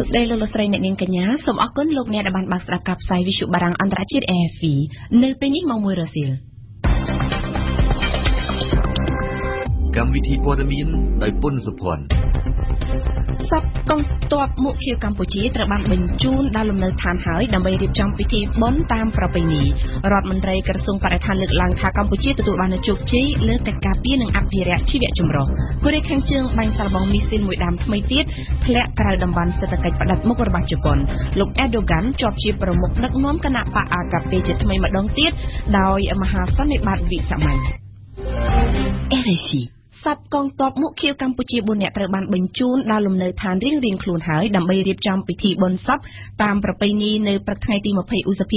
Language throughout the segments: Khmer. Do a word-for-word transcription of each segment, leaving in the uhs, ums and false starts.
សពកងតបមុខឃាវកម្ពុជា បួនអ្នកត្រូវបានបញ្ជូនដល់លំនៅឋានរៀងរៀងខ្លួនហើយដើម្បីរៀបចំពិធីបុណ្យសពតាមប្រពៃណីនៅប្រថ្ងៃទី អ្នកនាំពាក្យក្រសួងការពារជាតិបានបញ្ជាក់ថាសពទាហានមុខឃាវកម្ពុជា រំពីគណៈកម្មការរៀបចំបុណ្យសពនៃក្រសួងការពិជាតិ ទីដងហែសពក៏បានធ្វើឡើងដោយអង្គដំណើរដល់កម្លាំងអាវុធហត្ថិជារណៈនឹងកម្លាំងនគរបាលឈរយាមតាមផ្លូវបណ្ដាគ្នាមិនត្រឹមតែប៉ុណ្ណោះនៅក្នុងពិធីទទួលសពក៏មានការរៀបចំជិះក្បួនត្រែតបដោយក្រសួងការពិជាតិដើម្បីផ្ដល់កិត្តិយសឲ្យស័ក្តិសមទៅនឹងការលះបង់របស់កងទ័ពក្នុងបព្វហត្ថជាតិនេះទៅ ក៏ប៉ុន្តែលោកបានជួបតែ អគ្គនាយកមជ្ឈមណ្ឌលជាតិ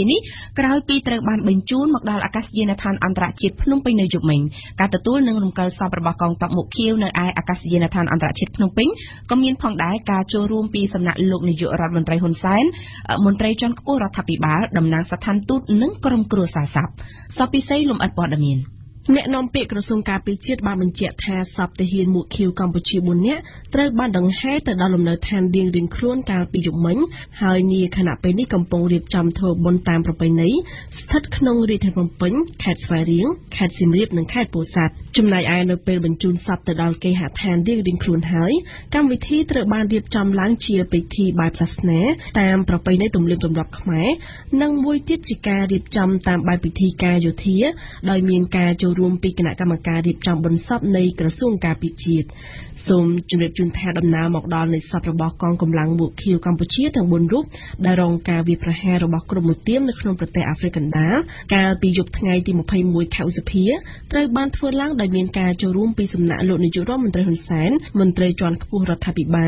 គ្រប់គ្រងកងកម្លាំងរក្សាសន្តិភាពលោក ត្រូវបានអគ្គនាយកមជ្ឈមណ្ឌលគ្រប់គ្រងកងកម្លាំងរក្សាសន្តិភាពបញ្ជាក់ថាថវិកានេះអាចទទួលបានក្នុងរយៈពេលមួយឆ្នាំទៀតឬក៏អាចលឿនជាងនេះហើយក្រោយពីសំណងរបស់អង្គការសហប្រជាជាតិរដ្ឋាភិបាលក៏មានរបបគោលនយោបាយផ្សេងទៀតសម្រាប់ជនរងគ្រោះផងដែរ ការហែកក្បួនជាហយយត្រាឃោសនាបោះឆ្នោតចំនួន ជាថ្ងៃទី រដ្ឋមន្ត្រីក្រសួងបរិស្ថានលោកសៃសំអាលបានអះអាងនៅថ្ងៃនេះថាកម្ពុជាទទួលបានជោគជ័យលើកិច្ចការពារនិងអភិរក្សជីវៈចម្រុះនោះបើផ្អែកទៅលើការពង្រីកលើផ្ទៃដីតំបន់ការពារធម្មជាតិដែលបានកើនឡើងរហូតដល់ទៅ ប្រាំពីរភាគបី ប្រាំលានហិកតាស្មើនឹង ៤០មួយភាគរយនៃផ្ទៃប្រទេសកាលថ្លែងរបស់លោករដ្ឋមន្ត្រីបានធ្វើឡើងនៅក្នុងពេលដែលកម្ពុជាកំពុងប្រារព្ធទិវាជីវៈចម្រុះអន្តរជាតិនៅថ្ងៃទី ម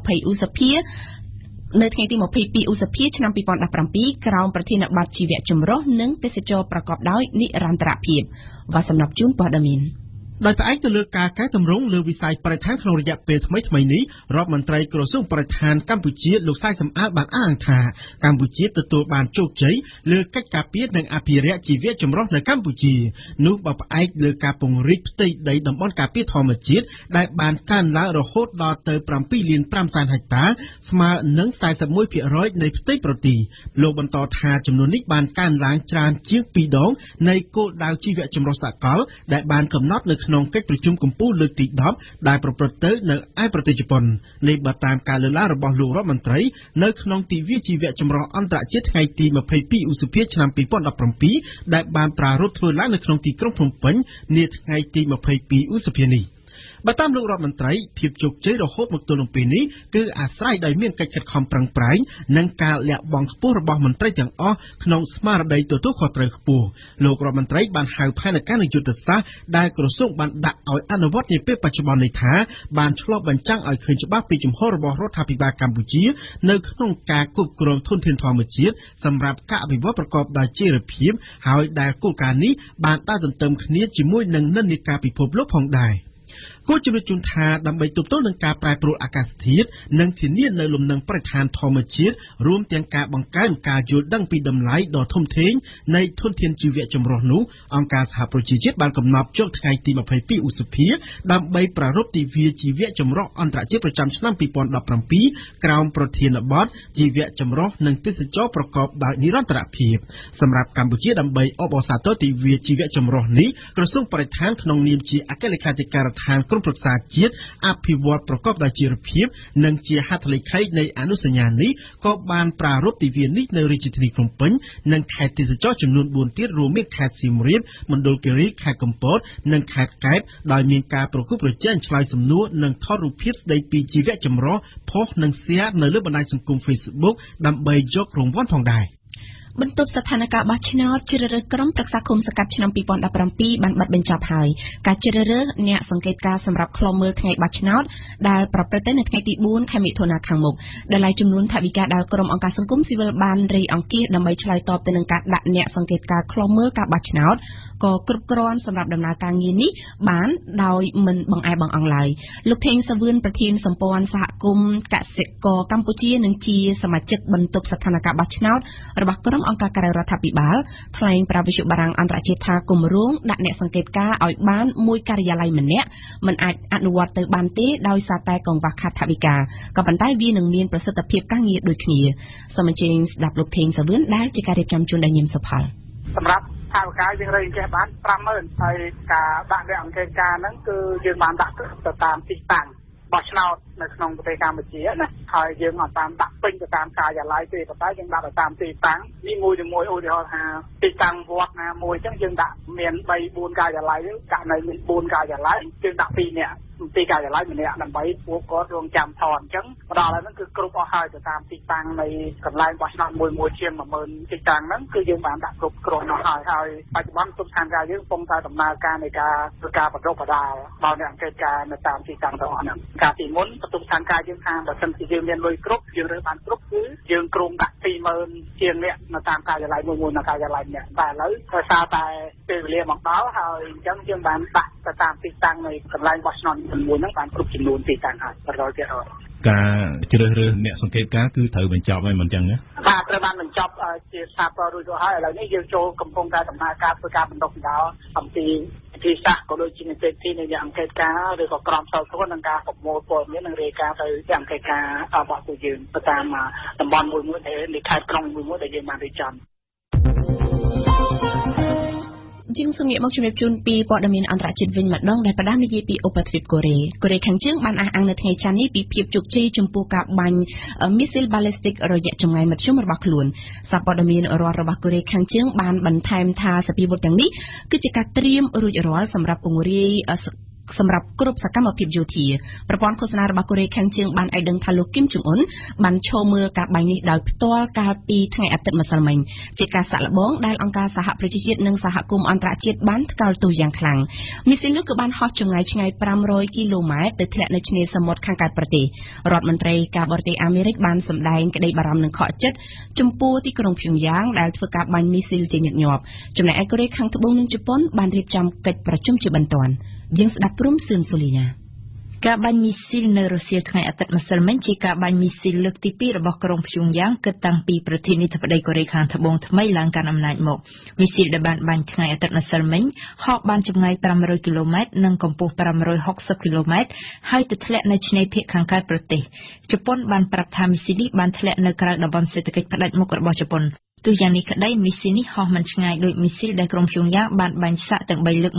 ្ភៃឧសភា នៅ ថ្ងៃ ទី twenty-two ឧសភា ឆ្នាំ twenty seventeen ក្រោមប្រធានបទ ជីវៈចម្រុះ និង ទេសចរណ៍ ប្រកបដោយ និរន្តរភាព បាទ សម្រាប់ ជូន ព័ត៌មាន ដោយផ្អែកទៅលើការកែតម្រង់លើវិស័យបរិស្ថានកម្ពុជា ក្នុងកិច្ចប្រជុំកម្ពុជាលើកទី ten បតាមលោករដ្ឋមន្ត្រីភាពជោគជ័យរហូតមកទល់នឹងពេលនេះគឺអាស្រ័យដោយមានកិច្ចខិតខំប្រឹងប្រែងនិងការលះបង់ខ្ពស់របស់មន្ត្រីទាំងអស់ក្នុងស្មារតីទទួលខុសត្រូវខ្ពស់លោករដ្ឋមន្ត្រីបានហៅផែនការនយោបាយសាស្ត្រដែលក្រសួងបានដាក់ឲ្យអនុវត្តនាពេលបច្ចុប្បន្នន័យថាបានឆ្លុះបញ្ចាំងឲ្យឃើញច្បាស់ពីជំហររបស់រដ្ឋាភិបាលកម្ពុជានៅក្នុងការគ្រប់គ្រងធនធានធម្មជាតិសម្រាប់ការអភិវឌ្ឍប្រកបដោយចីរភាពហើយដែលគោលការណ៍នេះបានតែទន្ទឹមគ្នាជាមួយនឹងនិន្នាការពិភពលោកផងដែរ គោលជំរឿនថាដើម្បីទប់ទល់នឹងការប្រែប្រួលអាកាសធាតុនិងធានានៅលំនឹងប្រតិឋានធម្មជាតិរួមទាំងការបង្កើនការយល់ដឹងពីតម្លៃដ៏ធំធេងនៃធនធានជីវៈចម្រុះ និងជាហត្ថលេខីនៃអនុសញ្ញានេះក៏បានប្រារព្ធទិវាជីវៈចម្រុះនិងខេត្តទេសចរណ៍ចំនួន four ទៀត បន្ទាប់ស្ថានភាពបោះឆ្នោតជ្រើសរើសក្រុមប្រឹក្សាឃុំសង្កាត់ឆ្នាំ twenty seventeen បានបិទបញ្ចប់ហើយការជ្រើសរើសអ្នកសង្កេតការណ៍សម្រាប់ឃ្លាំមើលថ្ងៃបោះឆ្នោតដែលប្រព្រឹត្តទៅនៅថ្ងៃទី four ខែមិថុនាខាងមុខដែល អង្គការក្រៅរដ្ឋាភិបាលថ្លែងប្រាប់វិទ្យុបារាំងអន្តរជាតិថាគម្រោងដាក់អ្នកសង្កេតការណ៍ឲ្យបានមួយការិយាល័យម្នាក់មិនអាចអនុវត្តទៅបានទេដោយសារតែកង្វះខាតថវិកាក៏ប៉ុន្តែវានឹងមានប្រសិទ្ធភាពការងារដូចគ្នា សម្រាប់ថាវិការយើងរៀងចេះបាន បោះឆ្នោតនៅក្នុងប្រទេសកម្ពុជាណាហើយយើងអត់បានដាក់ពេញទៅតាមការិយាល័យទេប៉ុន្តែយើងដាក់ទៅតាមទីតាំង ការពីមុនបន្ទុកស្ថានភាពយើងថាបើសិនជាយើងមានលុយគ្រប់យើងរើបានគ្រប់គឺយើងក្រុមដាក់ ការជ្រើសរើសអ្នកសង្កេតការណ៍គឺត្រូវបញ្ចប់ហើយមិនចឹងណាបាទត្រូវបានបញ្ចប់ជាសាព័រដូចទៅហើយឥឡូវនេះយើងចូលកំពុងតែដំណើរការធ្វើការបណ្ដុះបណ្ដាលអំពីវិធីសាស្ត្រក៏ដូចជានីតិវិធីនៃអ្នកសង្កេតការណ៍ឬក៏ក្រមសីលធម៌នឹងការប្រមូលព័ត៌មាននិងរាយការណ៍ទៅអ្នកសង្កេតការណ៍របស់ពួកយើងទៅតាមតំបន់មួយមួយដែលខេត្តក្រុងមួយមួយដែលយើងបានរៀបចំ ជាង គូរីខាងជើងបានអះអាងនៅថ្ងៃច័ន្ទនេះពីភាពជោគជ័យចំពោះការបាញ់មីស៊ីលបាល់ីស្ទិករយៈចម្ងាយមធ្យមរបស់ខ្លួនសាព័ត៌មានរដ្ឋរបស់កូរ៉េខាងជើងបានបន្ថែមថាសពីបុតទាំងនេះគឺជាការត្រៀមរួចរាល់សម្រាប់ពង្រាយ ยังสดับกลุ่มสื่อสุริยาการบันมิสซิลในรัสเซียทางอัตตมัสเซลเมนจีการบันมิสซิลเลือกที่ปีระบบกรมพิยงยางเกิดตั้งปีประเทศนิทรรศกรมพิยง ตัวอย่างนี้ก็ได้มิสซิลนี่ฮอมันឆ្ងាយដោយ ក្រុមជំនាញហ៊ានរហូតវិដំឡៃថាមីស៊ីល ដល់ឡែកលោកប្រធានាធិបតីអាមេរិក សាអូឌីតចំពោះបញ្ហាសិទ្ធិមនុស្សនិងការរំលោភបំពានសិទ្ធិមនុស្សផងដែរសូមបញ្ជាក់ថាលោកដូណាល់ត្រាំនេះពេលនេះកំពុងតែបំពេញទស្សនកិច្ចនៅតំបន់អារ៉ាប់ឡើងបូព៌ា ដែលលោកប្រធានាធិបតីទូគីបានរៀបចំមហាសន្និបាតវិសាមញ្ញគណៈបកអាកាប៉េរបស់ទូគីដើម្បីបោះឆ្នោតជ្រើសរើសប្រធានបកកាលពីថ្ងៃអាទិត្យទី ២១ មួយឧសភាម្សិលមិញ ទីបំផុតគឺគ្មានអ្វីដែលគួរឲ្យភ្ញាក់ផ្អើលនោះទេគឺលោក គឺចាប់ពីពេលនេះតើប្រធានាធិបតីគឺជាប្រមុខរដ្ឋាភិបាលតែម្នាក់ឯងហើយអាចរក្សាតំណែងជាមួយបកថែមទៀតផងសូមស្ដាប់មុំពិសេស លោករ៉េសេប លោកអេដូវ៉ាន់ដែលជាបេក្ខជនឈរឈ្មោះតែម្នាក់ឯងគ្មាននរណាហ៊ានប្រកួតជាមួយនោះបានទទួលសម្លេ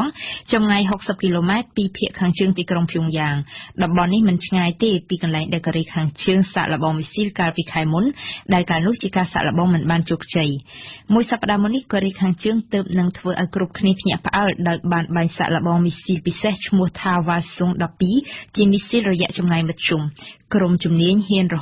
ងគាំទ្រយ៉ាងត្រចះត្រចង់ពីស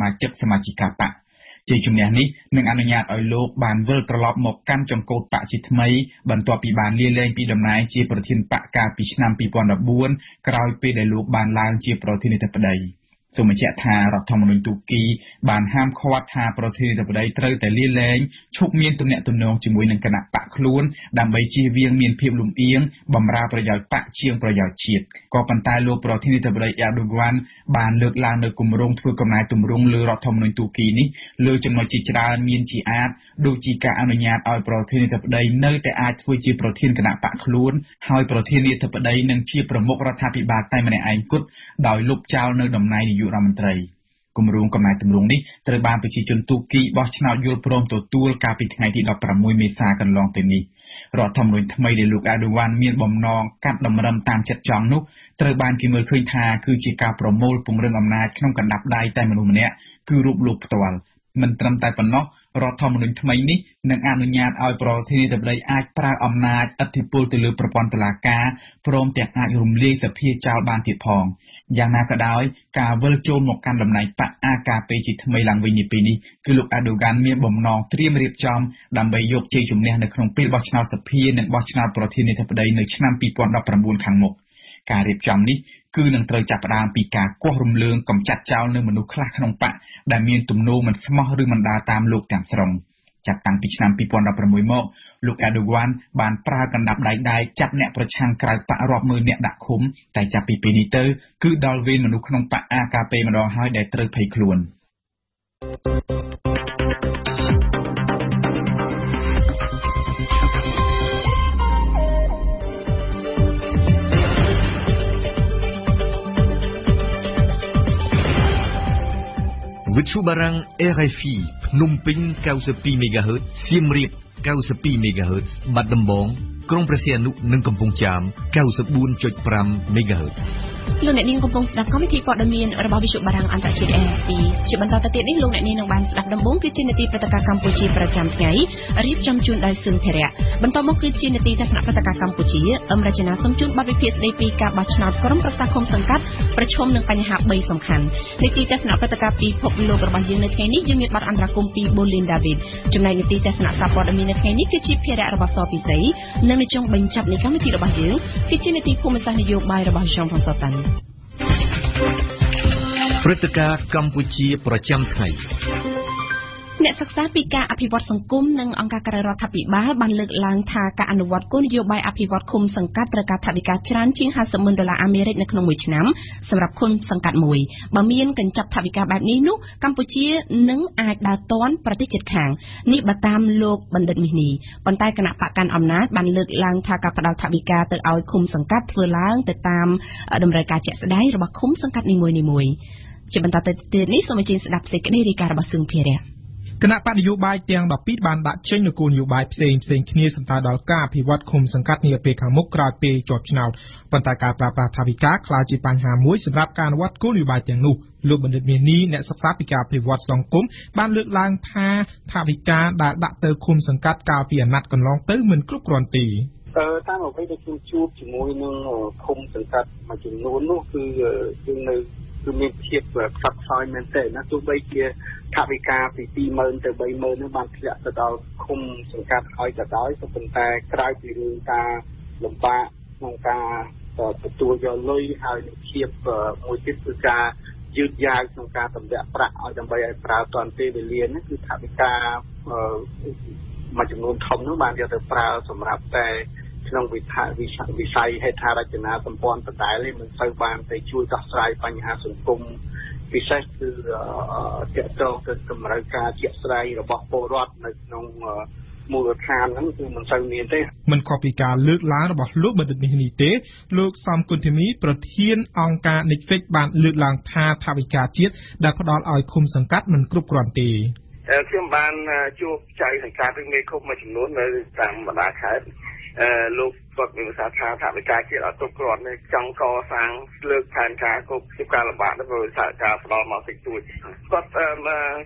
មាជិកសមាជិកាបកជាជំនះនេះនឹងអនុញ្ញាតឲ្យលោកបានវិលត្រឡប់មកកាន់ចង្កូតបកជាថ្មីបន្ទាប់ពីបានលាលែងពីតំណែងជាប្រធានបកកាលពីឆ្នាំ សម្ដេចរដ្ឋធម្មនុញ្ញទូគីបានហាមឃាត់ថាប្រធានាធិបតីត្រូវតែលាលែងឈប់មានតំណែងជាមួយនឹងគណៈបកខ្លួនដើម្បីជៀសវាងមានភាពលំអៀងបំរើប្រយោជន៍បកជាងប្រយោជន៍ជាតិក៏ប៉ុន្តែលោកប្រធានាធិបតី គម្រោងកម្លាំងទម្រង់នេះត្រូវបានប្រជាជនទូគីបោះឆ្នោតយល់ព្រមទទួលកាលពីថ្ងៃទី ១ប្រាំមួយ មេសាកន្លងទៅនេះរដ្ឋធម្មនុញ្ញថ្មីដែលលោកអេដូវ៉ាន់មានបំណងកាត់តម្រឹមតាមចិត្តចង់នោះត្រូវបានគេមើលឃើញថាគឺជាការប្រមូលពង្រឹងអំណាចក្នុងកណ្ដាប់ដៃតែមនុស្សម្នាក់គឺរូបលោកផ្ទាល់មិនត្រឹមតែប៉ុណ្ណោះ ការរៀបចំនេះគឺនឹងត្រូវចាប់ផ្ដើមពីការគោះរំលើងកម្ចាត់ចោលនៅមនុស្សខ្លះក្នុងបកដែលមានទំនោរមិនស្មោះឬមិនដើរតាមលោកទាំងស្រុងចាត់តាំងពីឆ្នាំ ពី ពាន់ដប់ប្រាំមួយ មកលោក Vichubarang R F I, Phnom Penh ninety-two megahertz, Siem Reap ninety-two megahertz, Bat Dombong, Krong Prasianu និង Kampong Cham ninety-four point five megahertz. លោកអ្នកនាងនឹងបានស្ដាប់ដំបូងគឺ អ្នកសិក្សាពីការអភិវឌ្ឍសង្គមនិងអង្គការក្រៅរដ្ឋាភិបាលបានលើកឡើងថាការអនុវត្តគោលនយោបាយអភិវឌ្ឍឃុំសង្កាត់ត្រូវការថវិកាច្រើនជាង ห้าสิบ ម៉ឺនដុល្លារអាមេរិកនៅក្នុងមួយឆ្នាំសម្រាប់ឃុំសង្កាត់មួយបើមានកញ្ចប់ថវិកាបែបនេះនោះកម្ពុជានឹងអាចដើរតួនាទីជាដៃគូសំខាន់ធ្វើឡើងទៅតាមដំណើរការជាក់ស្ដែងរបស់ឃុំសង្កាត់នីមួយៗ គណៈបដិយោបាយទាំង តាមប្រភេទជំនួយនឹងឃុំសង្កាត់មួយចំនួននោះគឺយើងនៅគឺមានភាពផ្សព្វផ្សាយមែនទេណាទោះបីជាថវិកាពី ក្នុងវិស័យវិស័យហេដ្ឋារចនាសម្ព័ន្ធបណ្ដាលនេះមិនសូវបានតែជួយដោះស្រាយបញ្ហាសង្គមពិសេសគឺតកតងទៅកម្រិតការជាក់ស្រាយរបស់ពលរដ្ឋនៅក្នុងមូលដ្ឋានហ្នឹងគឺមិនសូវមានទេមិនខុសពីការលើកឡើងរបស់លោកបណ្ឌិតមាសនេះទេលោកសំគុណធីមីប្រធានអង្គការនិច្វិចបានលើកឡើងថាថវិកាជាតិដែលផ្ដល់ឲ្យឃុំសង្កាត់មិនគ្រប់គ្រាន់ទេ លោកគាត់មានសាថាថាវិការជាតិអត់គ្រប់គ្រាន់ទេចង់កសាងលើកខាងការគ្រប់ជាការលំបាកទៅដោយសារការស្វល់មកតិចតួចគាត់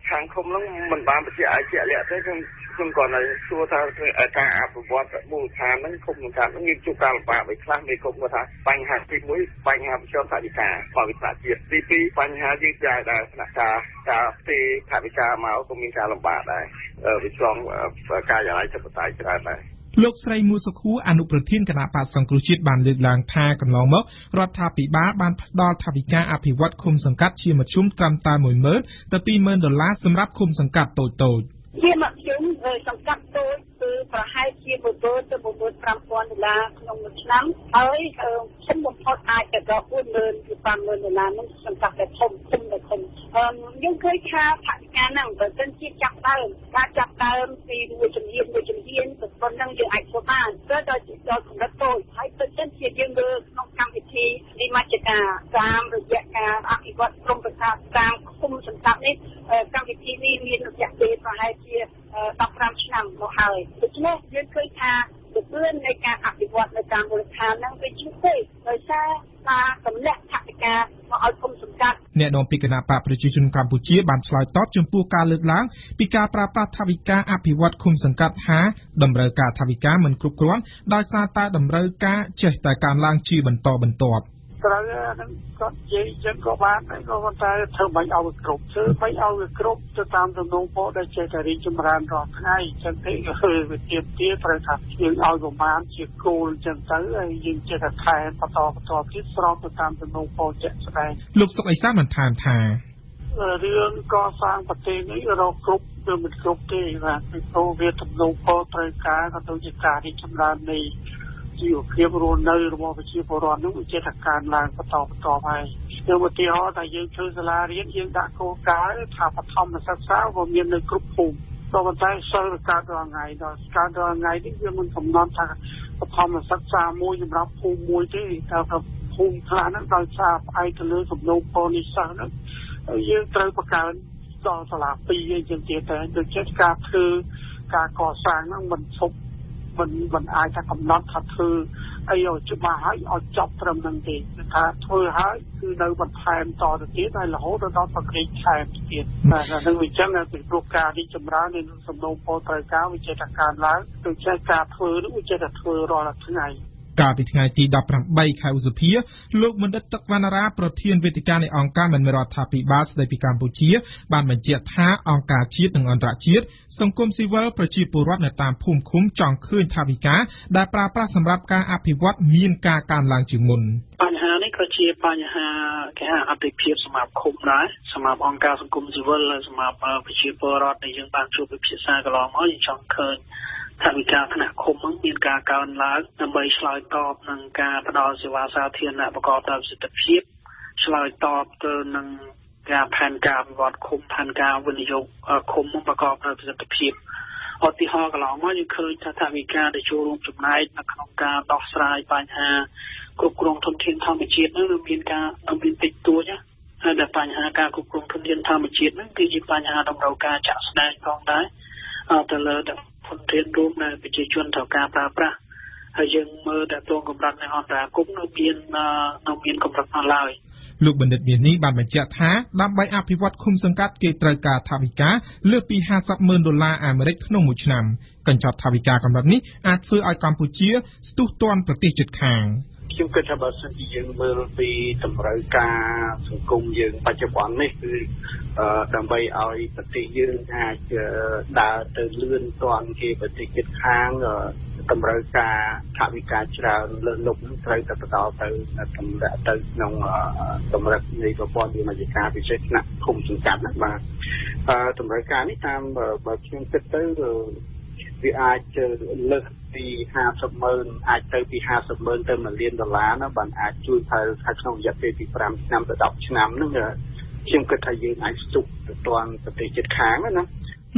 ខាងឃុំហ្នឹងមិនបានបញ្ជាក់ឲ្យជាក់លាក់ទេខ្ញុំគាត់ឲ្យសួរថាឯកាអភិវឌ្ឍមូលដ្ឋានហ្នឹងឃុំសង្កាត់ហ្នឹងមានជួបការលំបាកដោយខ្លះមានឃុំគាត់ថាបញ្ហាទីមួយបញ្ហាប្រជាធិបតេយ្យច្រើនដែរ លោកស្រីមូសុខូអនុប្រធានគណៈបក្សសង្គ្រោះជាតិបានលើកឡើងថាកន្លងមករដ្ឋាភិបាលបានផ្ដល់ថវិកាអភិវឌ្ឍឃុំសង្កាត់ជាមធ្យមត្រឹមតែ មួយម៉ឺន ដុល្លារ ដប់ប្រាំឆ្នាំមកហើយដូច្នេះយើងឃើញថាទឿននៃការអភិវឌ្ឍនៅតាមមូលដ្ឋានហ្នឹងវាជឿទេដោយសារការកម្រិតថវិកាមកឲ្យគុំសង្កាត់ Net non picking up Paprajun Campuchia, Bamslide Top, Jumpuka Lang, Pika Prapa Tavika, Apiwat Kums and Kat Ha, Dumbroka Tavika, and Krukron, Dasata, Dumbroka, Chester Kan Lang, Chib and Tob and Top. Look, ជាភាពរស់នៅរបស់ប្រជាពលរដ្ឋនោះ มันมันអាចតែកំណត់ថាធ្វើអីឲ្យច្បាស់ហើយ Guiding Dapram Bike House appear, look when the Takwanara, Protein Viticani Anka and Merat Happy Bass, they become Puchir, Banmajet Ha, Anka Chit and Andrachir, some Kumsi Well, Prachipo Ronatam Pum Kum, Chong Kun Tavika, Dapra Samrapka, Api Wat, Mean Ka Kan Lanchimun. Panhani, Kochi, Panha, Api Piers, Map Kumra, some of Ankas and Kumsi Well, some of Prachipo Rot, the young Bantu Pisangalama, Chong Kun. ថាវិការគណៈគុំនឹងមានការកើនឡើងដើម្បីឆ្លើយតបនឹងការផ្ដល់សេវាសាធារណៈប្រកបដោយប្រសិទ្ធភាពឆ្លើយតបទៅនឹងការផែនការអភិវឌ្ឍគុំប្រកបដោយប្រសិទ្ធភាពឧទាហរណ៍កន្លងមកយើងឃើញថាថាវិការដែលចូលរួមចំណែកនៅក្នុងការដោះស្រាយបញ្ហាគ្រប់គ្រងធនធានធម្មជាតិនឹងមានការអំពីតិចតួចណាដែលបញ្ហាការគ្រប់គ្រងធនធានធម្មជាតិនឹងគឺជាបញ្ហាដំណើរការចាក់ស្ដែងផងដែរ អត់ទៅលើតំពុនទានរួមនៅប្រជាជនត្រូវការប្រើប្រាស់ហើយយើងមើលតែទងកម្រិតនៅឡើយ ដើម្បីឲ្យប្រទេសយើងអាចដើរទៅលឿនទាន់គេប្រទេសជិតខាងតម្រូវការថវិកាច្រើនលើសលប់ត្រូវតែបន្តទៅ ខ្ញុំគិតថាយើងអាចស្ទុកទៅតាមប្រទេសជិតខាងណា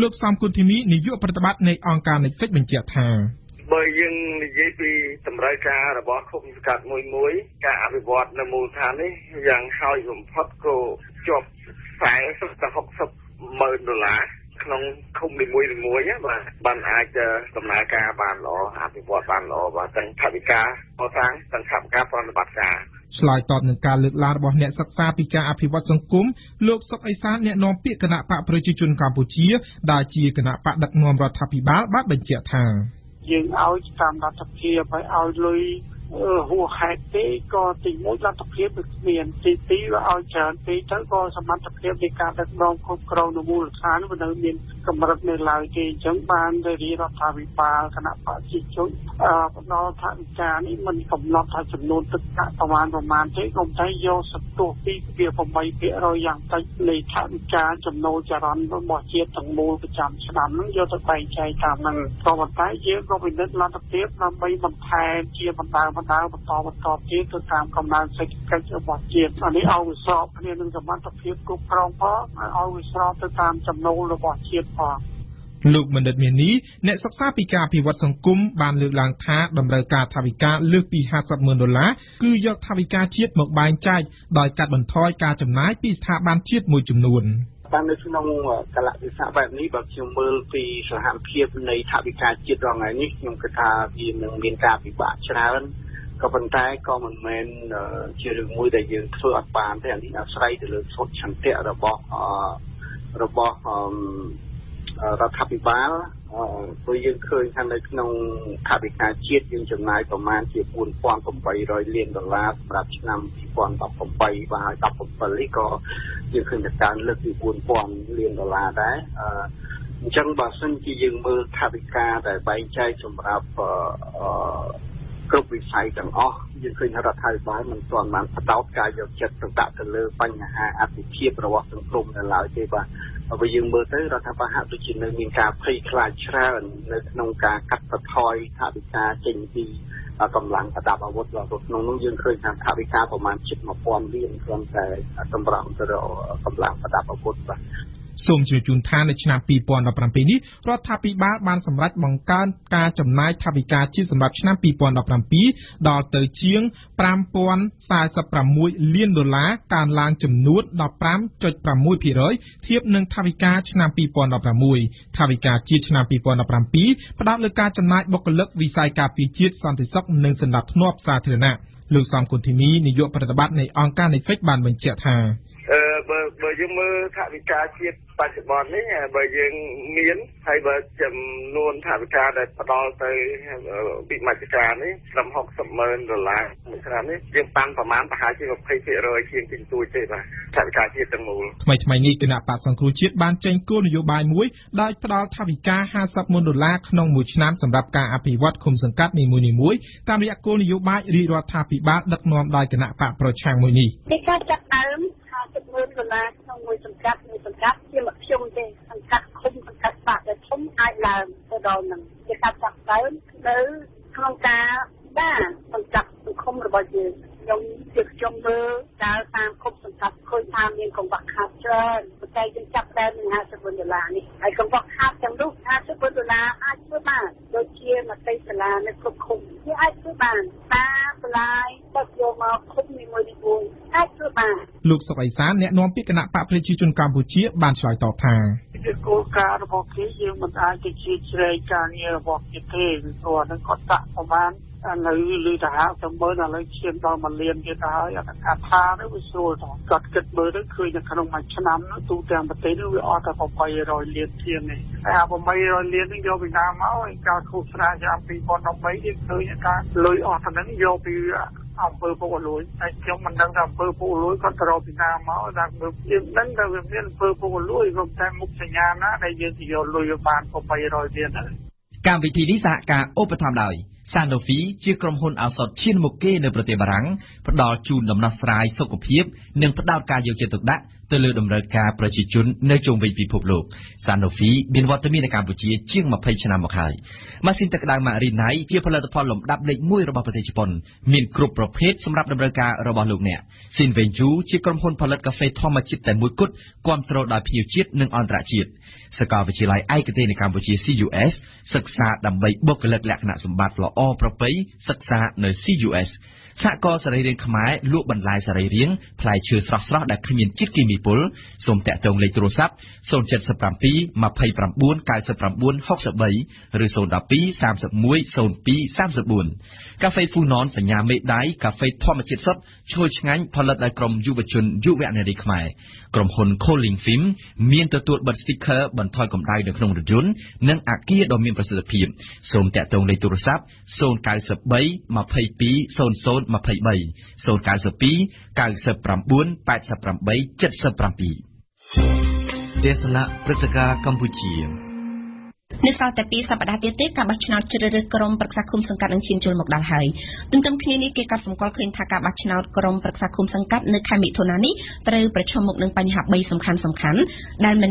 លោកសំគុណធីមីនាយកប្រតិបត្តិនៃអង្គការ ឆ្លើយតបនឹងការលើកឡើងរបស់អ្នកសិក្សាពីការអភិវឌ្ឍសង្គមលោកសុកអេសានអ្នកនាំពាក្យគណៈបកប្រជាជនកម្ពុជាដែលជាគណៈបកដឹកនាំរដ្ឋាភិបាលបានបញ្ជាក់ថាយើងឲ្យតាមរដ្ឋាភិបាល អណោថាចាននេះມັນកំណត់ថាចំនួនទឹកកតវ៉ានប្រមាណទេខ្ញុំថាយក លោកមនិតមាននេះអ្នកសិក្សាពីការអភិវឌ្ឍសង្គមបានលើកឡើងថាតម្រូវការថវិកាលើសពី ห้าสิบหมื่น ដុល្លារគឺយកថវិកាជាតិមកបែងចែកដោយកាត់បន្ថយការចំណាយពីស្ថាប័នជាតិមួយចំនួនតាមនៅក្នុងកលៈវិស័យបែបនេះបើខ្ញុំមើលពីស្ថានភាពនៃថវិកាជាតិរងថ្ងៃនេះខ្ញុំគិតថាវានឹងមានការពិបាកច្រើន Có vận tải có một men chưa được mua đại dương thôi ở bàn thế thì sai từ lượng số chẳng tệ là bỏ là bỏ là tháp bị bá tôi dương khơi thằng đấy nông tháp bị cá chết dương trường này của man chỉ buồn quan cầm bay rồi liên đô la đạt năm quan tập cầm bay và tập cầm bay có dương khơi đặt cán lực thì buồn quan liên đô la đấy chẳng bà sinh chỉ dương mơ tháp bị cá tại bay chạy trong rạp Group side and all, you can have a high environment to a man about guy of jet to that to live by at the tip of the room and allow you to be in murder or perhaps you know, in car pre clad shroud and no car cut the toy, habitat, changing the long about what no you could have habitat or man chip of one being from the brown to the blank about what. សូមជម្រាបជូនថានៅឆ្នាំ five thousand forty-six លានដុល្លារកើនឡើងចំនួន fifteen point six percent ធៀបនឹងថវិកាឆ្នាំ twenty sixteen ថវិកាជាតិឆ្នាំ twenty seventeen ផ្ដោតលើការចំណាយបុគ្គលិកវិស័យការពារជាតិសន្តិសុខនិងសណ្ដាប់ធ្នាប់សាធារណៈលោកសំគុណធីមីនាយកប្រតិបត្តិនៃអង្គការ បើយើងមានថវិកាជាតិបច្ចុប្បន្ននេះបើយើងមានហើយបើចំនួនថវិកាដែលផ្ដល់ទៅវិមជ្ឈការនេះ លោកសុកអេសានអ្នកនាំពាក្យគណៈបកប្រជាជនកម្ពុជាបានឆ្លើយតបថា នៅលើថាសម្បើដល់ឥឡូវឈាមដល់មួយលានទៀតហើយអាកាថានេះវាស្រួលតោះគាត់គិតមើលទៅឃើញនៅក្នុងមួយឆ្នាំនោះទូទាំងប្រទេសវាអត់តែ អើពពួកលួយតែខ្ញុំមិនដឹងថាអើពពួកលួយគាត់ទៅរកពីណាមកដល់ Sanofi ជាក្រុមហ៊ុនឱសថឈានមុខគេនៅប្រទេសបារាំងផ្ដល់ជូនដំណោះស្រាយសុខភាពនិងផ្ដល់ការយកចិត្តទុកដាក់ទៅលើតម្រូវការប្រជាជននៅជុំវិញពិភពលោក Sanofi មានវត្តមាននៅកម្ពុជាជាងtwentyឆ្នាំមកហើយ ម៉ាស៊ីនទឹកក្តៅ Marine ជាផលិតផលលំដាប់លេខone របស់ប្រទេសជប៉ុន មានគ្រប់ប្រភេទសម្រាប់តម្រូវការរបស់លោកអ្នក Sinvenju ជាក្រុមហ៊ុនផលិតកាហ្វេធម្មជាតិតែមួយគត់ គាំទ្រដោយភ្ញៀវជាតិនិងអន្តរជាតិ សាកលវិទ្យាល័យឯកទេសនៅកម្ពុជា C U S សិក្សាដើម្បីបុគ្គលិកលក្ខណៈសម្បត្តិល្អ អប្រប្រ័យសិក្សានៅ C U S សហគមន៍សរីរាង្គខ្មែរលក់បន្លែសរីរាង្គផ្លែឈើស្រស់ៗដែលគ្មានជាតិគីមីពុលសូមតាក់ទងលេខទូរស័ព្ទ zero seven two two two nine nine six three ឬzero one two three one zero two three four កាហ្វេ Funon សញ្ញាមេដៃកាហ្វេធម្មជាតិសុទ្ធឈ្ងុយឆ្ងាញ់ផលិតដោយក្រុមយុវជនយុវនារីខ្មែរក្រុមហ៊ុន Calling Film មានទទួលបិទ sticker បន្ថយកម្ដៅនៅក្នុងរថយន្តនិងអគារដ៏មានប្រសិទ្ធភាពសូមតាក់ទងលេខទូរស័ព្ទ zero nine three two two zero zero two three zero nine two nine nine eight eight seven seven ទេសនាព្រឹត្តិការណ៍កម្ពុជា នេះស្ដាប់តែពីសប្តាហ៍ទៀតទេកម្មបោះឆ្នោតជ្រើសរើសក្រុមប្រឹក្សាឃុំសង្កាត់នឹងខេមមិថុននេះត្រូវប្រឈមមុខនឹងបញ្ហា ខណៈការបោះឆ្នោតក្រុម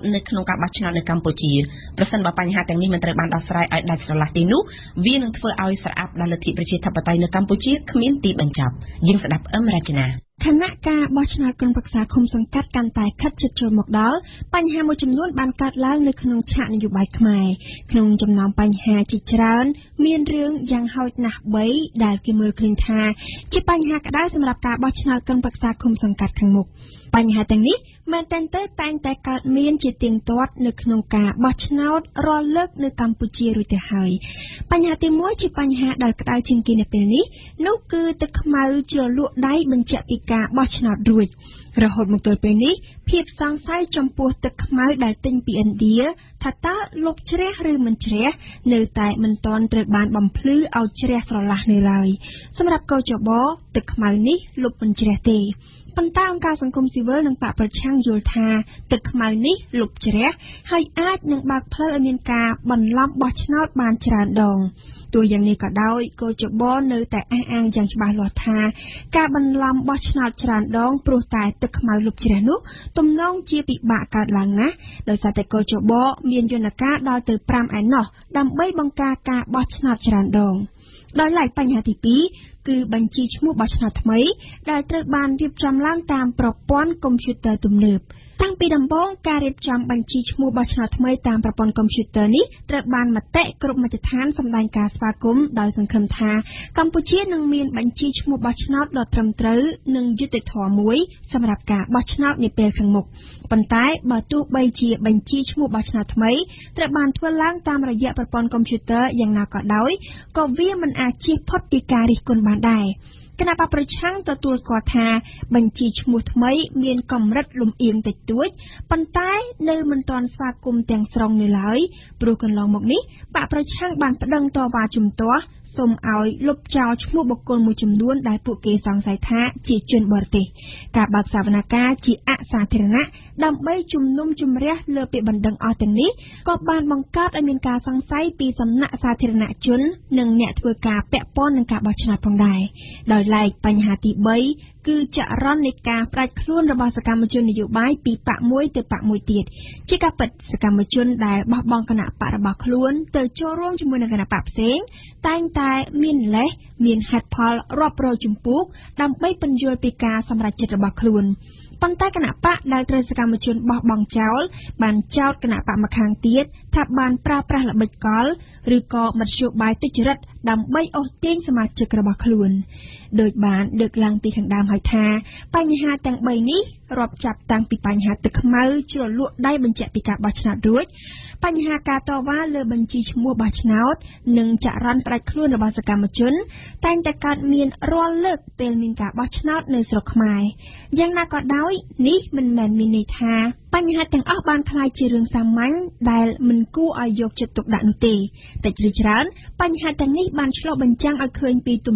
ប្រឹក្សាឃុំសង្កាត់កាន់តែខិតជិតចូលមកដល់បញ្ហាមួយចំនួនបានកើតឡើងនៅក្នុងឆាកនយោបាយខ្មែរក្នុងចំណោមបញ្ហាជាច្រើនមានរឿងយ៉ាងហោចណាស់បីដែលគេមើលឃើញថាជាបញ្ហាក្តៅសម្រាប់ការបោះឆ្នោតក្រុមប្រឹក្សាឃុំសង្កាត់ខាងមុខបញ្ហាទាំងនេះ ប៉ុន្តែអង្គការសង្គមស៊ីវិលនិងបកប្រឆាំងយល់ថាទឹកខ្មៅនេះលុបបញ្ច្រាសទេ ដោយឡែកបញ្ហាទី អាចជាផុតពីការរិះគន់បានដែរគណៈបកប្រឆាងទទួលស្គាល់ថាបញ្ជីឈ្មោះថ្មីមានកម្រិតលំអៀងតិចតួចប៉ុន្តែនៅមិនទាន់ស្វាគមន៍ទាំងស្រុងនៅឡើយព្រោះកន្លងមកនេះបកប្រឆាងបានប្តឹងតវ៉ាជំទាស់ សូមឲ្យលុបចោលឈ្មោះបុគ្គលមួយចំនួនដែលពួកគេសង្ស័យថាជាជនបរទេស គឺចាររណនៃការប្រាច់ខ្លួនរបស់សកម្មជននយោបាយពី ប៉ុន្តែគណៈបកដែលត្រូវសកម្មជនបោះបង់ចោលបានចោទគណៈបកម្ខាងទៀតថាបានប្រើប្រាស់ល្បិចកលឬក៏មធ្យោបាយទុច្ចរិតដើម្បីអូសទាញសមាជិករបស់ខ្លួន នេះមិនមែនមានន័យថាបញ្ហាទាំងអស់បានខ្លាយជារឿងសាមញ្ញដែលមិនគួរឲ្យយកចិត្តទុកដាក់នោះទេតែជាច្រើនបញ្ហាទាំងនេះបានឆ្លុះបញ្ចាំងឲ្យឃើញពីទ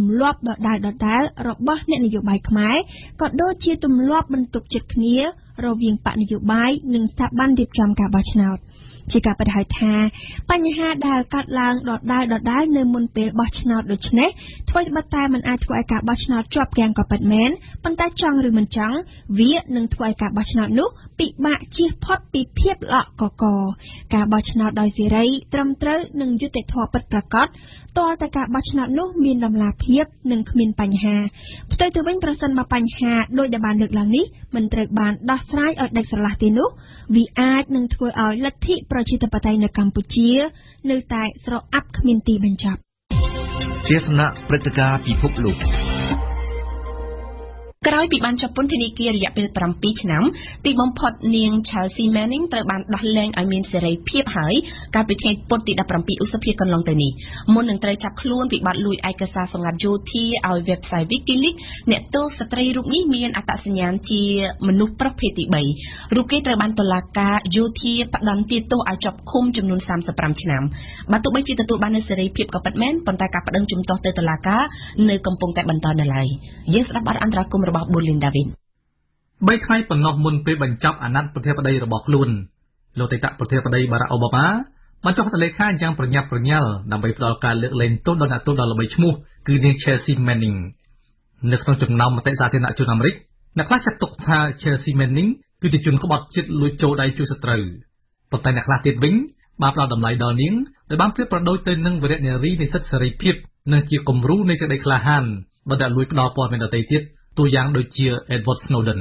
ម្លាប់ដដែលដដែលរបស់អ្នកនយោបាយខ្មែរក៏ដូចជាទម្លាប់បន្ទុកចិត្តគ្នា ជាការបដិហៃថាបញ្ហាដែលកាត់ឡើងដដែលដដែលនៅមុនពេលបោះឆ្នោតដូច្នេះធ្វើឲ្យបតតែមិនអាចធ្វើឲ្យការបោះឆ្នោតជាប់គាំងក៏ពិតមែនប៉ុន្តែចង់ឬមិនចង់វានឹងធ្វើឲ្យការបោះឆ្នោតនោះពិបាកជៀសផុតពីភាពល្អកកការបោះឆ្នោតដោយសេរីត្រឹមត្រូវនិងយុត្តិធម៌ពិតប្រាកដតតែការបោះឆ្នោតនោះមានតម្លាភាពនិងគ្មានបញ្ហាផ្ទុយទៅវិញប្រសិនបើបញ្ហាដោយដែលបានលើកឡើងនេះមិនត្រូវបានដោះស្រាយឲ្យដាច់ស្រឡះទេនោះវាអាចនឹងធ្វើឲ្យលទ្ធិប្រជាធិបតេយ្យនៅកម្ពុជា នៅតែស្រអាប់គ្មានទីបញ្ចប់ ក្រោយពីបានចាប់ពន្ធនាគាររយៈពេល បីថ្ងៃប៉ុណ្ណោះមុនពេលបញ្ចប់អាណត្តិប្រធានបតីរបស់ខ្លួនលោកតេតៈប្រធានបតីបារ៉ាអូបាម៉ាបានចុះទលេខាយ៉ាងប្រញាប់ប្រញាល់ដើម្បីផ្ដល់ការលើកលែងទោសដល់អ្នកទោសដល់ល្បីឈ្មោះគឺនាង ตัวอย่างដូចជា Edward Snowden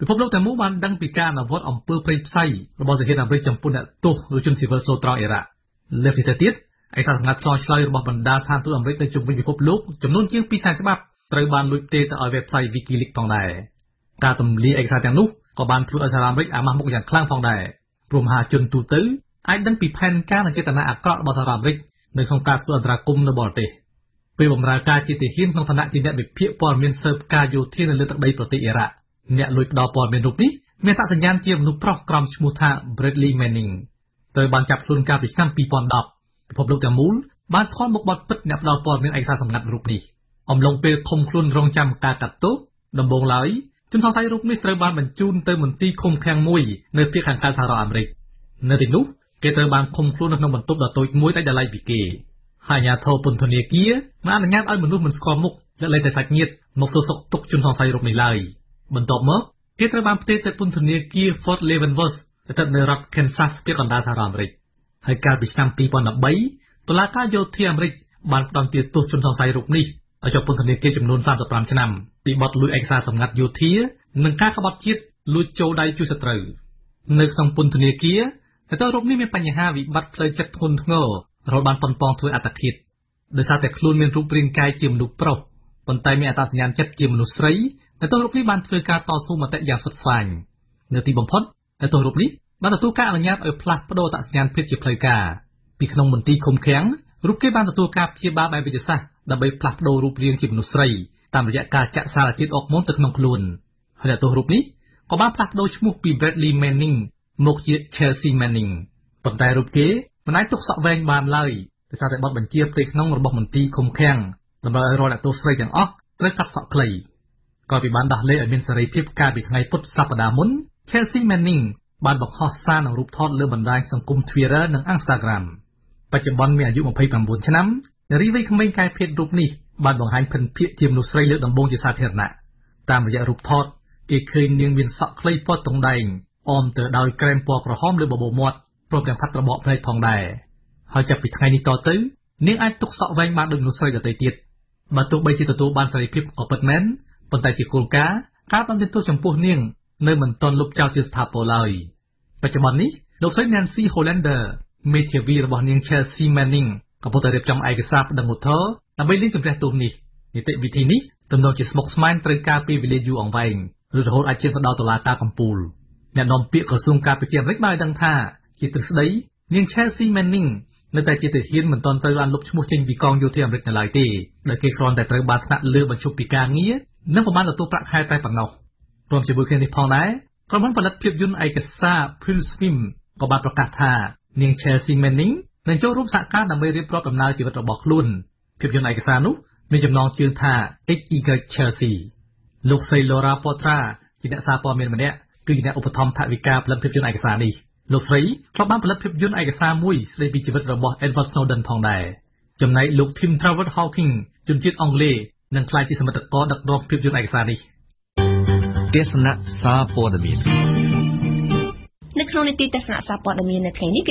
The problem that Muman Dang began a vote on purple psy, about the head and bridge and put at two, which is civil so trial era. Left it at it, I saw not so shy about Bandas hand to a break the job with look, the non kill piece and map, try one look data or website wiki lick on there. Tatum Lee exciting look, or ban through a salambrick and Mamuk and clang on there. From her chun to two, I don't be pan can get an act about a rambrick, then some cards to a dracum the body. We will write that it hints not an acting that we peep for men serve car you tin a little day protein era. Net look down for Menupi, met at the Yantier Nuprok from Smuta, Bradley Manning. The bunch of soon garbage can be pond up. The public the moon, Bans Hornbook but put nap down for men exams of Nat Rupni. On long pale Comclun Rongjam Katato, Numbong Lai, Junsai Rupni Treban and June Termunti Cum Kang Mui, Nerpik and Katara Amrik. Nothing new, Gatorban Comclun of number two that took Mui at the Lai Biki. Hayato Puntonia gear, man and Yan Almanumans Cormuk, the latest I need, Mosso took Junsai Rupni Lai. When Dogma, Gator Bampet Puntonir Key Fort Leven was the Rock Kansas Pick on Data Ramrick. I can't be some people on the bay, to Lata Yo Tiamrick, Bantantis Tushun on Sairupni, a job Puntonir Kitchen Nun Santa Pranchanam, the Botlu Exas of Nat Yo Tier, Nankakabot Kit, Lucho Dai Chusatro. Next on Puntonir Kier, the Torobni Panyahavi, but play Jet Hun Ho, Roban Ponton to attack it. The Sata Clumin to bring Kai Kim Lupro, Pontime at Asian Jet Kim Nusray. The Torupli band through car also met at Yansford Swang. The Tibompot, the Torupli, but the two car and yard a plaque for that Yan Pitcher play car. Picnom Munti Cum Kang, Ruki band the two car Chiba by Vijasa, the bay plaque do Rupli and Chibnusray, Tamriaka Chat Salatit of Montecnoclun. The Torupli, Coban plaque do Schmoopy Bradley Manning, Mokia Chelsea Manning. But I Rupke, when I took Sotwang Ban Lai, the Saturday Bob Tier plays number Bob Munti Cum Kang, the Bay Roll at those straight and off, the cut sock clay. Copy Banda lay a misery tip car behind put Sapadamun, Chelsea Manning, Bandok Hossan and Rupton Lurban Dines and Kum Twitter and Instagram. But your bond me a you of paper and Bunchanam, the Rivi Kumai Kai Pit Rupni, Bandong Hanken Pit Tim Lustrail and Bongi Saturna. Tamria Rupton, a clean new wind sock clay pot on dying, on the Dow Grandpa for home livable mod, problem Patrabot play Pong die. Hajap with tiny total, near I took sock wang Bandong Lustrail that they did. But took by the two Bansari Pip of Batman. But I could go, car on the two champoning, Nerman Ton looked out his tapolai. Pachamani, no sign Nancy Hollander, made your beer warning Chelsea Manning, a potter of Jam Igasap the motor, and by linking that to me. You take Vitini, the notice smokes mine, trade carpy village you on wine, through the whole I checked out the lata and pool. That non peak or soon carpet and red by Danta, it is day, Ning Chelsea Manning, let that get him and Don Taiwan looked smooching become you and written like day, the case from that red bat's not live and should be gang near. Never mind the two black high type of now. From the book in the pond, I from one bullet pip yun I get sa, pill swim, go back to Kata, Ning Chelsea Manning, then Joe Room Sakan and very problem now she was a bocklun. Pip yun I get sanu, Major Non Chilta, eight eager Chelsea. Look say Laura Potra, in that sapor minute, doing that over Tom Tavika, blood pip yun I get sani. Look say, from one bullet pip yun I get samui, sleepy she was a bock Edward Snowden pond. Jim Night looked Tim Travert Hawking, Jim Jit Ongley. នឹងខ្លាចជាសមិទ្ធិកដកដងភាពយន្តឯកសារនេះ នៅក្នុងនីតិទេសនាសាព័ត៌មាននៅថ្ងៃនេះ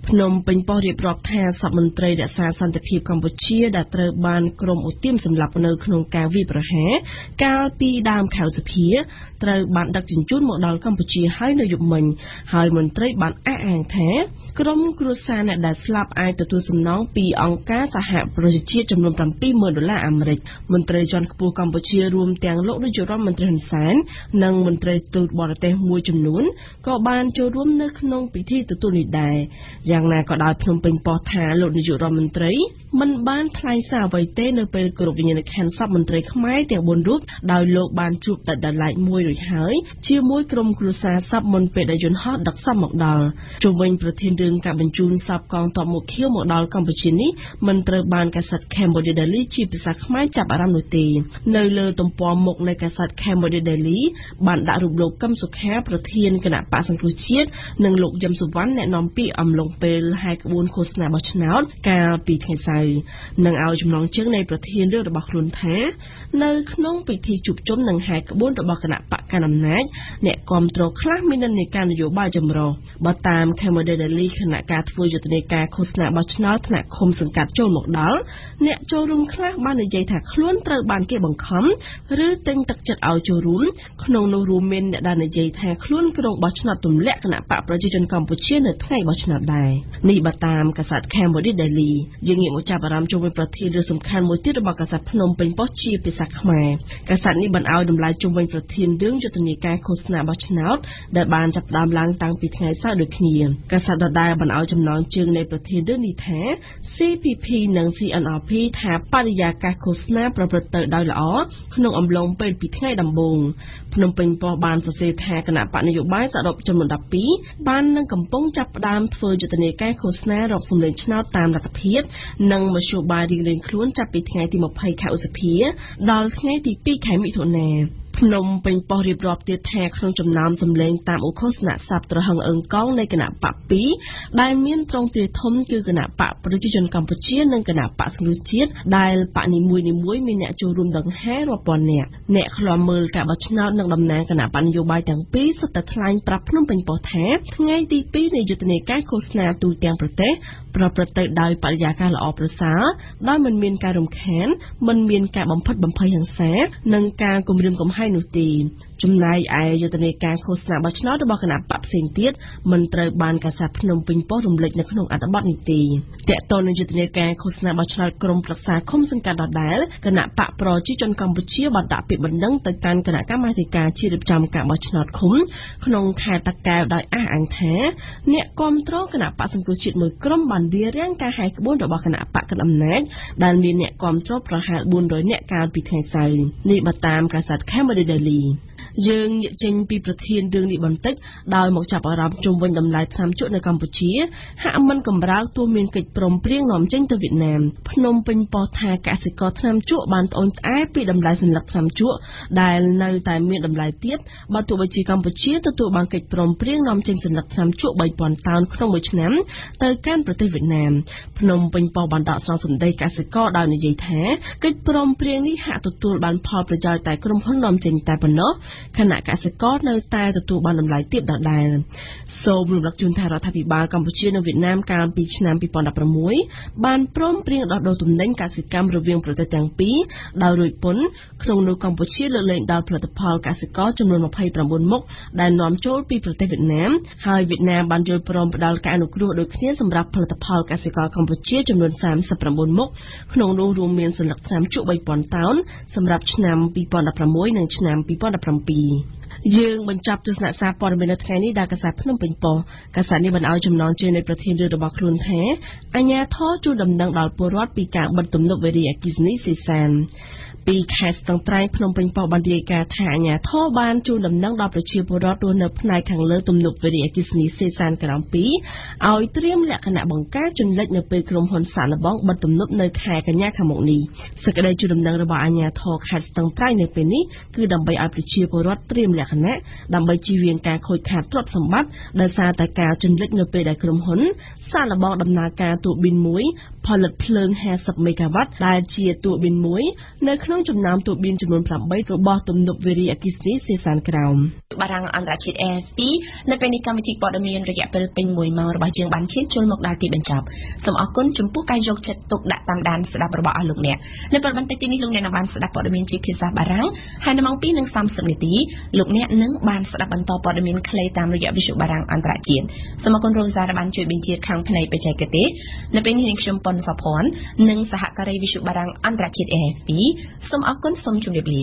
Phnom Penh po riep rop tha sap mantrai raksha santiphip Campuchia dat treu ban krom utim samlap no knong kar vi prahar kaal pi dam khaw sapia treu ban dak jinchun mok dal Campuchia hai no yup ming hai mantrai ban a aang tha krom krusa nek dat slap ai tutul samnong pi angkar saha prajachit chamnom seventy thousandដុល្លារ អាមេរិក mantrai jon khpoo Campuchia ruom tiang lok roj rom mantrai Hun Sen និង mantrai tut borates មួយចំនួនក៏បានចូលរួមនៅក្នុងពិធីទទួលនេះដែរ នំពេញប៉ោះរៀបរាប់ទៀតថាក្នុងចំណោមសម្លេងតាមឧខោសនៈស័ព្ទត្រហឹងអឹងកងនៃរដ្ឋាភិបាលកម្ពុជា និងគណៈបព្វពីដែលមានត្រង់ទ្រាធំគឺគណៈបព្វប្រជាជនកម្ពុជានិងគណៈបព្វសង្គ្រោះជាតិដែលបកនិមួយនិមួយមានអ្នកចូលរួមដង្ហែរាប់ពាន់នាក់អ្នកខ្លំមើលការបោះឆ្នោតនិងដំណើរគណៈបព្វនយោបាយទាំងពីរសុទ្ធតែថ្លាញ់ប្រាប់ភ្នំពេញប៉ុស្ថែថ្ងៃទី ពីរនៃយុទ្ធនាការឃោសនាបោះឆ្នោតរបស់គណៈបព្វផ្សេងទៀតមិនត្រូវបានកាសែតភ្នំពេញប៉ុស្ថែ យើងចេញពីប្រធានរឿងនេះបន្តិចដោយមកចាប់អារម្មណ៍ជុំវិញតម្លៃថ្នាំជក់នៅកម្ពុជាហាក់មិនកម្រាលទួមានកិច្ចព្រមព្រៀងនាំចេញទៅវៀតណាមភ្នំពេញប៉ុស្ថែកសិករថ្នាំជក់បានត្អូញត្អែរពីតម្លៃសញ្ញាថ្នាំជក់ដែលនៅតែមានតម្លៃទៀតបើទោះបីជាកម្ពុជាទទួលបានកិច្ចព្រមព្រៀងនាំចេញសញ្ញាថ្នាំជក់ បីពាន់តោនក្នុងមួយឆ្នាំទៅកាន់ប្រទេសវៀតណាមភ្នំពេញប៉ុស្ថែកសិករនៅតែទទួលបានតម្លៃទៀតដដែល សូមរំលឹកជូនថារដ្ឋាភិបាលកម្ពុជានៅវៀតណាមកាលពីឆ្នាំ ពីរពាន់ដប់ប្រាំមួយ បានព្រមព្រៀងដោះដូរទំនិញកសិកម្មរវាងប្រទេសទាំងពីរដោយរួចពន្ធក្នុងនោះកម្ពុជាលើកលែងដោលផលិតផលកសិករចំនួន ២០ ប្រភេទប្រមុខដែលនាំចូលពីប្រទេសវៀតណាម ហើយវៀតណាមបានយល់ព្រមផ្ដល់ការអនុគ្រោះដូចគ្នាសម្រាប់ផលិតផលកសិករកម្ពុជាចំនួន ៣០ ប្រភេទមុខក្នុងនោះរួមមានសន្លឹកថ្នាំជក់ បីពាន់តោនសម្រាប់ឆ្នាំ ពីរពាន់ដប់ប្រាំមួយ យើងបញ្ចប់ទស្សនៈសារព័ត៌មានថ្ងៃនេះដោយ ពីខែស្ទឹងត្រែងភ្នំពេញប៉ោះបានរាយការណ៍ថាអាជ្ញាធរបានជួលដំណឹងដល់ប្រជាពលរដ្ឋ នៅក្នុងចំណោមទូបៀនចំនួន ប្រាំបីរបស់ទំនប់វេរីអគ្គិសនីសេសានក្រោមបារាំងអន្តរជាតិ អេ អេហ្វ ពី នៅពេលនេះកម្មវិធីព័ត៌មានរយៈពេលពេញ មួយម៉ោងរបស់យើងបានឈានចូលមកដល់ទីបញ្ចប់សូមអរគុណចំពោះការយកចិត្តទុកដាក់តាមដានស្ដាប់របស់អស់លោកអ្នកនៅពេលបន្តិចទៀតនេះលោកអ្នកនឹងបានស្ដាប់បន្តព័ត៌មានខ្លីតាមរយៈវិទ្យុបារាំងអន្តរជាតិ អេ អេហ្វ សូមអរគុណសូមជម្រាបលា